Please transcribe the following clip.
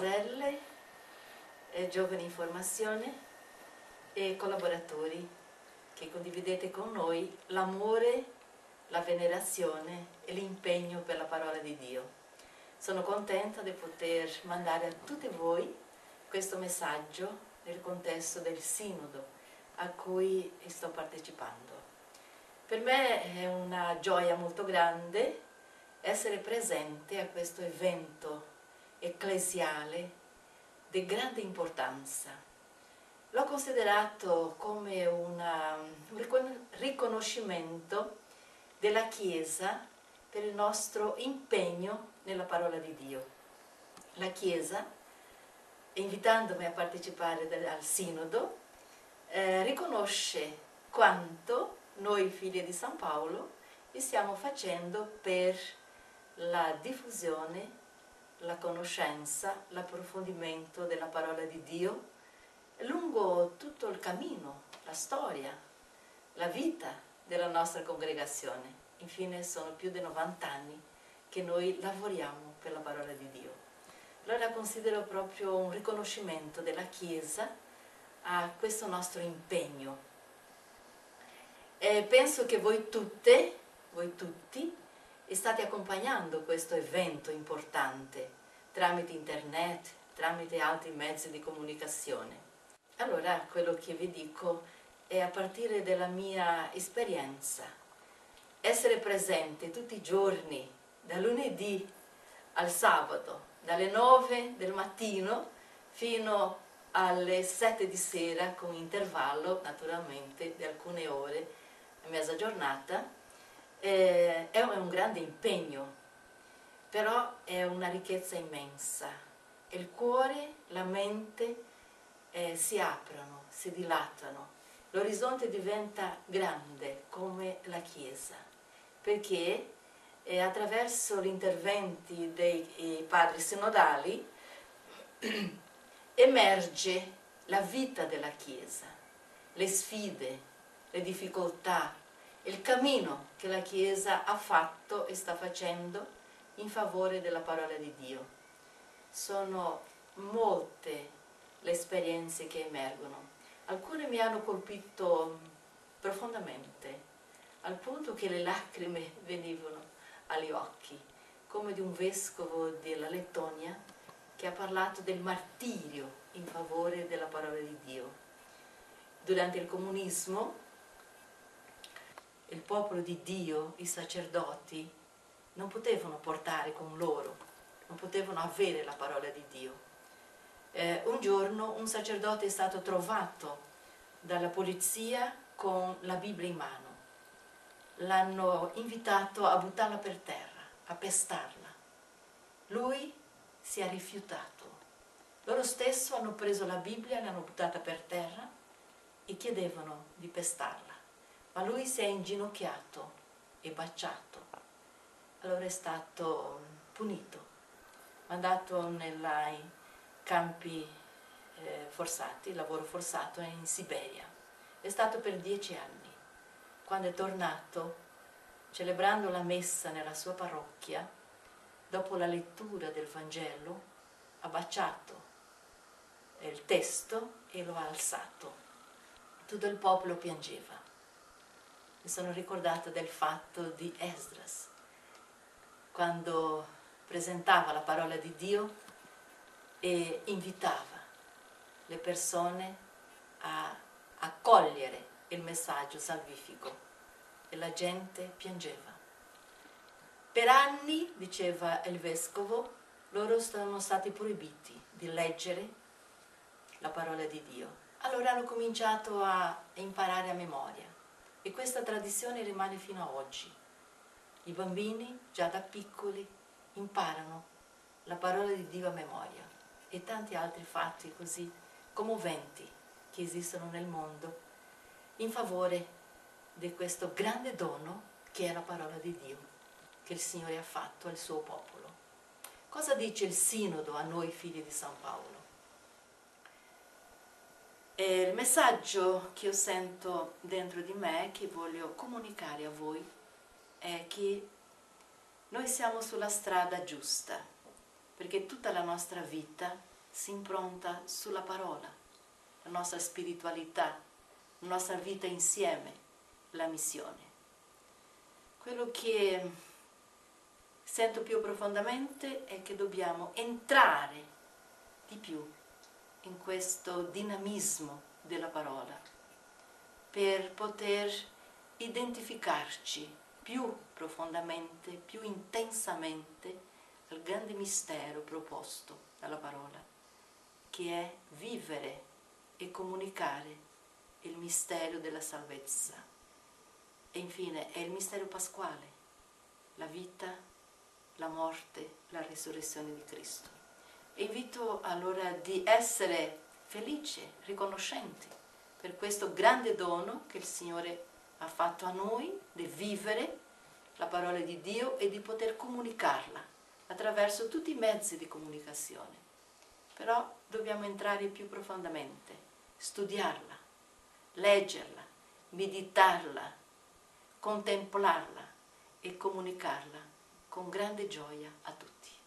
sorelle, giovani in formazione e collaboratori che condividete con noi l'amore, la venerazione e l'impegno per la parola di Dio. Sono contenta di poter mandare a tutti voi questo messaggio nel contesto del sinodo a cui sto partecipando. Per me è una gioia molto grande essere presente a questo evento ecclesiale di grande importanza. L'ho considerato come un riconoscimento della Chiesa per il nostro impegno nella parola di Dio. La Chiesa, invitandomi a partecipare al Sinodo, riconosce quanto noi figli di San Paolo stiamo facendo per la diffusione, la conoscenza, l'approfondimento della parola di Dio lungo tutto il cammino, la storia, la vita della nostra congregazione. Infine sono più di 90 anni che noi lavoriamo per la parola di Dio. Allora considero proprio un riconoscimento della Chiesa a questo nostro impegno. E penso che voi tutti, state accompagnando questo evento importante tramite internet, tramite altri mezzi di comunicazione. Allora, quello che vi dico è a partire dalla mia esperienza. Essere presente tutti i giorni, da lunedì al sabato, dalle 9 del mattino fino alle 7 di sera, con intervallo naturalmente di alcune ore, mezza giornata, è un grande impegno, però è una ricchezza immensa. Il cuore, la mente si aprono, si dilatano, l'orizzonte diventa grande come la Chiesa, perché attraverso gli interventi dei padri sinodali emerge la vita della Chiesa, le sfide, le difficoltà, il cammino che la Chiesa ha fatto e sta facendo in favore della parola di Dio. Sono molte le esperienze che emergono. Alcune mi hanno colpito profondamente, al punto che le lacrime venivano agli occhi, come di un vescovo della Lettonia che ha parlato del martirio in favore della parola di Dio. Durante il comunismo, il popolo di Dio, i sacerdoti, non potevano portare con loro, non potevano avere la parola di Dio. Un giorno un sacerdote è stato trovato dalla polizia con la Bibbia in mano. L'hanno invitato a buttarla per terra, a pestarla. Lui si è rifiutato. Loro stesso hanno preso la Bibbia, l'hanno buttata per terra e chiedevano di pestarla. Ma lui si è inginocchiato e baciato. Allora è stato punito, mandato nei campi forzati, lavoro forzato in Siberia. È stato per 10 anni. Quando è tornato, celebrando la messa nella sua parrocchia, dopo la lettura del Vangelo, ha baciato il testo e lo ha alzato. Tutto il popolo piangeva. Mi sono ricordata del fatto di Esdras, quando presentava la parola di Dio e invitava le persone a accogliere il messaggio salvifico, e la gente piangeva. Per anni, diceva il vescovo, loro sono stati proibiti di leggere la parola di Dio. Allora hanno cominciato a imparare a memoria. E questa tradizione rimane fino a oggi. I bambini, già da piccoli, imparano la parola di Dio a memoria, e tanti altri fatti così commoventi che esistono nel mondo in favore di questo grande dono che è la parola di Dio che il Signore ha fatto al suo popolo. Cosa dice il Sinodo a noi figli di San Paolo? Il messaggio che io sento dentro di me, che voglio comunicare a voi, è che noi siamo sulla strada giusta, perché tutta la nostra vita si impronta sulla parola, la nostra spiritualità, la nostra vita insieme, la missione. Quello che sento più profondamente è che dobbiamo entrare di più in questo dinamismo della parola per poter identificarci più profondamente, più intensamente al grande mistero proposto dalla parola, che è vivere e comunicare il mistero della salvezza. E infine è il mistero pasquale, la vita, la morte, la risurrezione di Cristo. E invito allora di essere felici, riconoscenti per questo grande dono che il Signore ha fatto a noi di vivere la parola di Dio e di poter comunicarla attraverso tutti i mezzi di comunicazione. Però dobbiamo entrare più profondamente, studiarla, leggerla, meditarla, contemplarla e comunicarla con grande gioia a tutti.